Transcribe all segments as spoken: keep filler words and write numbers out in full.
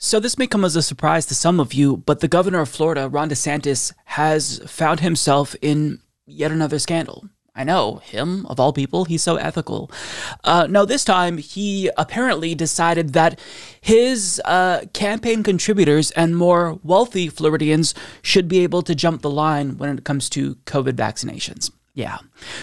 So this may come as a surprise to some of you, but the governor of Florida, Ron DeSantis, has found himself in yet another scandal. I know, him, of all people, he's so ethical. Uh, no, this time he apparently decided that his uh, campaign contributors and more wealthy Floridians should be able to jump the line when it comes to COVID vaccinations. Yeah.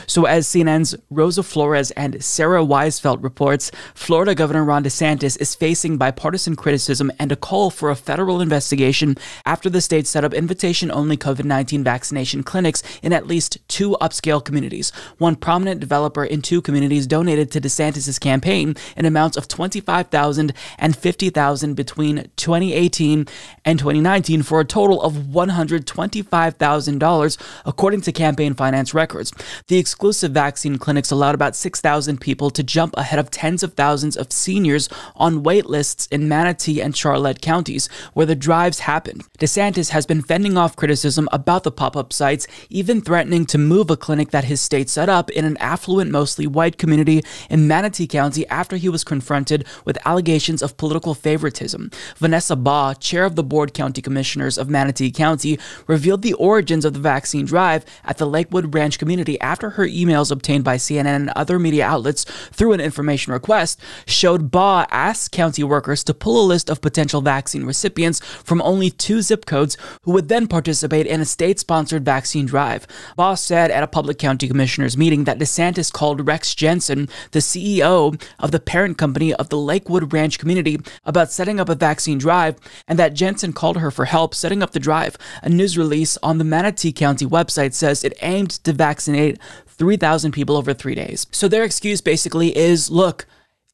So as C N N's Rosa Flores and Sarah Weisfeld reports, Florida Governor Ron DeSantis is facing bipartisan criticism and a call for a federal investigation after the state set up invitation-only COVID nineteen vaccination clinics in at least two upscale communities. One prominent developer in two communities donated to DeSantis's campaign in amounts of twenty-five thousand dollars and fifty thousand dollars between twenty eighteen and twenty nineteen for a total of one hundred twenty-five thousand dollars, according to campaign finance records. The exclusive vaccine clinics allowed about six thousand people to jump ahead of tens of thousands of seniors on wait lists in Manatee and Charlotte counties, where the drives happened. DeSantis has been fending off criticism about the pop-up sites, even threatening to move a clinic that his state set up in an affluent, mostly white community in Manatee County after he was confronted with allegations of political favoritism. Vanessa Baugh, chair of the Board County Commissioners of Manatee County, revealed the origins of the vaccine drive at the Lakewood Ranch community after her emails obtained by C N N and other media outlets through an information request showed Baugh asked county workers to pull a list of potential vaccine recipients from only two zip codes who would then participate in a state-sponsored vaccine drive. Baugh said at a public county commissioners meeting that DeSantis called Rex Jensen, the C E O of the parent company of the Lakewood Ranch community, about setting up a vaccine drive and that Jensen called her for help setting up the drive. A news release on the Manatee County website says it aimed to vaccinate three thousand people over three days. So their excuse basically is, look,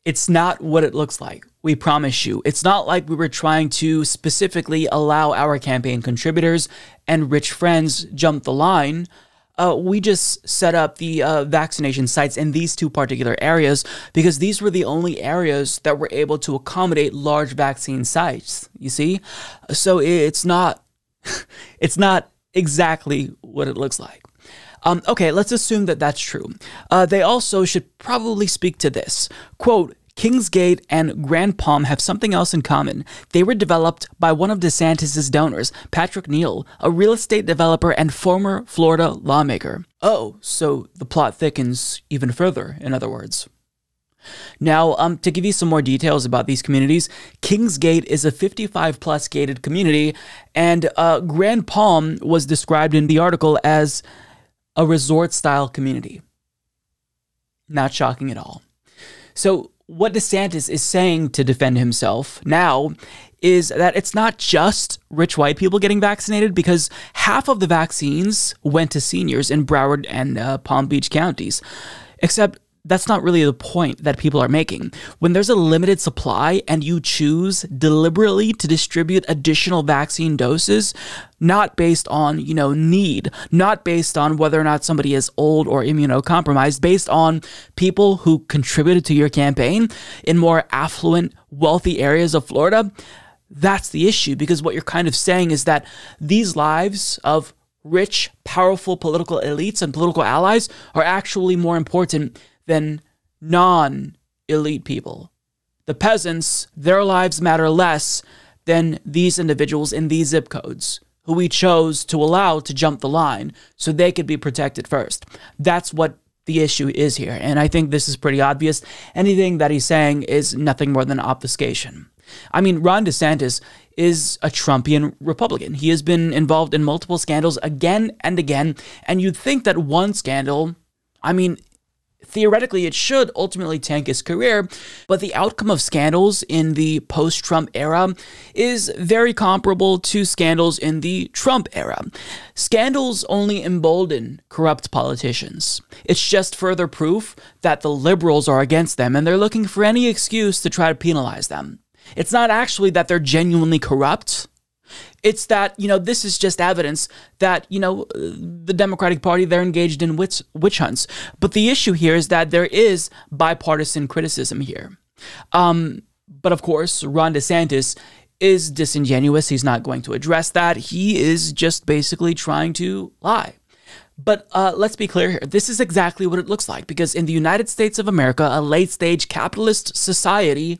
it's not what it looks like. We promise you. It's not like we were trying to specifically allow our campaign contributors and rich friends jump the line. Uh, we just set up the uh, vaccination sites in these two particular areas because these were the only areas that were able to accommodate large vaccine sites, you see? So it's not, it's not exactly what it looks like. Um, okay, let's assume that that's true. Uh, they also should probably speak to this. Quote, Kingsgate and Grand Palm have something else in common. They were developed by one of DeSantis's donors, Patrick Neal, a real estate developer and former Florida lawmaker. Oh, so the plot thickens even further, in other words. Now, um, to give you some more details about these communities, Kingsgate is a fifty-five plus gated community, and uh, Grand Palm was described in the article as a resort-style community. Not shocking at all. So what DeSantis is saying to defend himself now is that it's not just rich white people getting vaccinated, because half of the vaccines went to seniors in Broward and uh, Palm Beach counties. Except that's not really the point that people are making. When there's a limited supply and you choose deliberately to distribute additional vaccine doses, not based on, you know, need, not based on whether or not somebody is old or immunocompromised, based on people who contributed to your campaign in more affluent, wealthy areas of Florida, that's the issue. Because what you're kind of saying is that these lives of rich, powerful political elites and political allies are actually more important than non-elite people. The peasants, their lives matter less than these individuals in these zip codes who we chose to allow to jump the line so they could be protected first. That's what the issue is here, and I think this is pretty obvious. Anything that he's saying is nothing more than obfuscation. I mean, Ron DeSantis is a Trumpian Republican. He has been involved in multiple scandals again and again, and you'd think that one scandal, I mean, theoretically, it should ultimately tank his career, but the outcome of scandals in the post-Trump era is very comparable to scandals in the Trump era. Scandals only embolden corrupt politicians. It's just further proof that the liberals are against them, and they're looking for any excuse to try to penalize them. It's not actually that they're genuinely corrupt. It's that, you know, this is just evidence that, you know, the Democratic Party, they're engaged in witch, witch hunts. But the issue here is that there is bipartisan criticism here. Um, but of course, Ron DeSantis is disingenuous. He's not going to address that. He is just basically trying to lie. But uh, let's be clear here. This is exactly what it looks like, because in the United States of America, a late-stage capitalist society,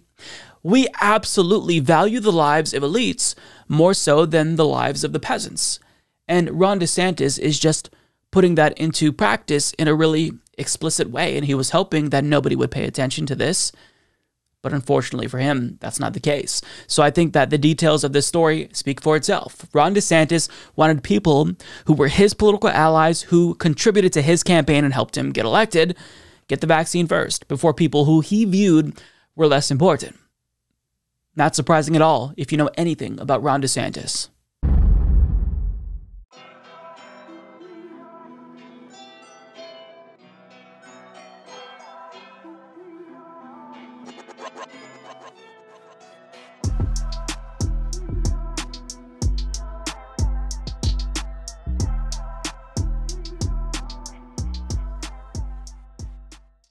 We absolutely value the lives of elites more so than the lives of the peasants. And Ron DeSantis is just putting that into practice in a really explicit way, and he was hoping that nobody would pay attention to this. But unfortunately for him, that's not the case. So I think that the details of this story speak for itself. Ron DeSantis wanted people who were his political allies, who contributed to his campaign and helped him get elected, get the vaccine first, before people who he viewed were less important. Not surprising at all if you know anything about Ron DeSantis.